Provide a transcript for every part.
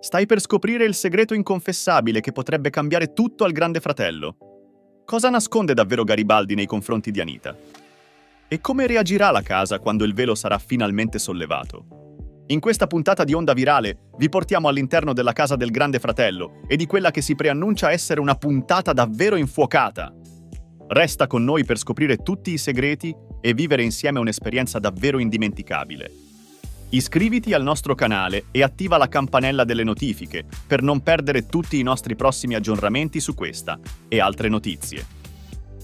Stai per scoprire il segreto inconfessabile che potrebbe cambiare tutto al Grande Fratello. Cosa nasconde davvero Garibaldi nei confronti di Anita? E come reagirà la casa quando il velo sarà finalmente sollevato? In questa puntata di Onda Virale vi portiamo all'interno della casa del Grande Fratello e di quella che si preannuncia essere una puntata davvero infuocata. Resta con noi per scoprire tutti i segreti e vivere insieme un'esperienza davvero indimenticabile. Iscriviti al nostro canale e attiva la campanella delle notifiche per non perdere tutti i nostri prossimi aggiornamenti su questa e altre notizie.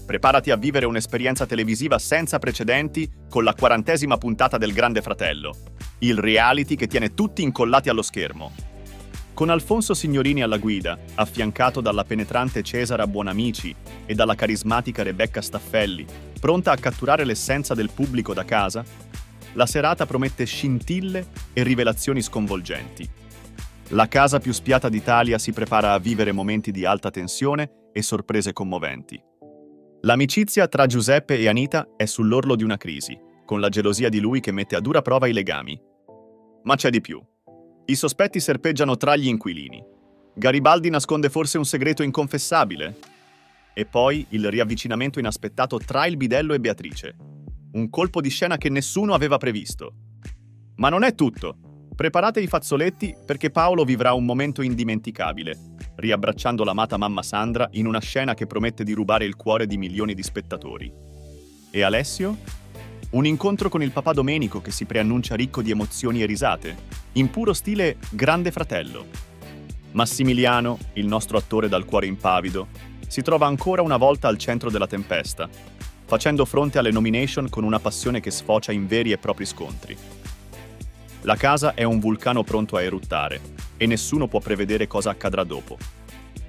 Preparati a vivere un'esperienza televisiva senza precedenti con la 40ª puntata del Grande Fratello, il reality che tiene tutti incollati allo schermo. Con Alfonso Signorini alla guida, affiancato dalla penetrante Cesara Buonamici e dalla carismatica Rebecca Staffelli, pronta a catturare l'essenza del pubblico da casa, la serata promette scintille e rivelazioni sconvolgenti. La casa più spiata d'Italia si prepara a vivere momenti di alta tensione e sorprese commoventi. L'amicizia tra Giuseppe e Anita è sull'orlo di una crisi, con la gelosia di lui che mette a dura prova i legami. Ma c'è di più. I sospetti serpeggiano tra gli inquilini. Garibaldi nasconde forse un segreto inconfessabile? E poi il riavvicinamento inaspettato tra il bidello e Beatrice. Un colpo di scena che nessuno aveva previsto. Ma non è tutto. Preparate i fazzoletti perché Paolo vivrà un momento indimenticabile, riabbracciando l'amata mamma Sandra in una scena che promette di rubare il cuore di milioni di spettatori. E Alessio? Un incontro con il papà Domenico che si preannuncia ricco di emozioni e risate, in puro stile Grande Fratello. Massimiliano, il nostro attore dal cuore impavido, si trova ancora una volta al centro della tempesta, facendo fronte alle nomination con una passione che sfocia in veri e propri scontri. La casa è un vulcano pronto a eruttare e nessuno può prevedere cosa accadrà dopo.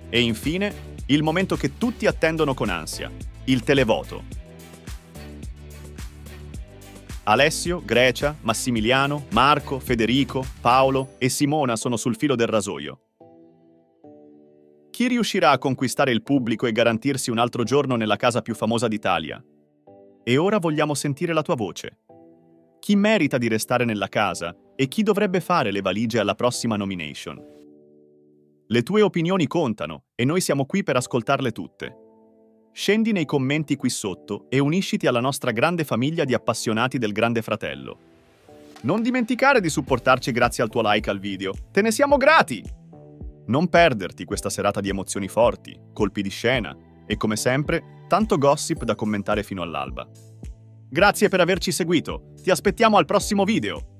E infine, il momento che tutti attendono con ansia, il televoto. Alessio, Grecia, Massimiliano, Marco, Federico, Paolo e Simona sono sul filo del rasoio. Chi riuscirà a conquistare il pubblico e garantirsi un altro giorno nella casa più famosa d'Italia? E ora vogliamo sentire la tua voce. Chi merita di restare nella casa e chi dovrebbe fare le valigie alla prossima nomination? Le tue opinioni contano e noi siamo qui per ascoltarle tutte. Scendi nei commenti qui sotto e unisciti alla nostra grande famiglia di appassionati del Grande Fratello. Non dimenticare di supportarci grazie al tuo like al video, te ne siamo grati! Non perderti questa serata di emozioni forti, colpi di scena e, come sempre, tanto gossip da commentare fino all'alba. Grazie per averci seguito, ti aspettiamo al prossimo video!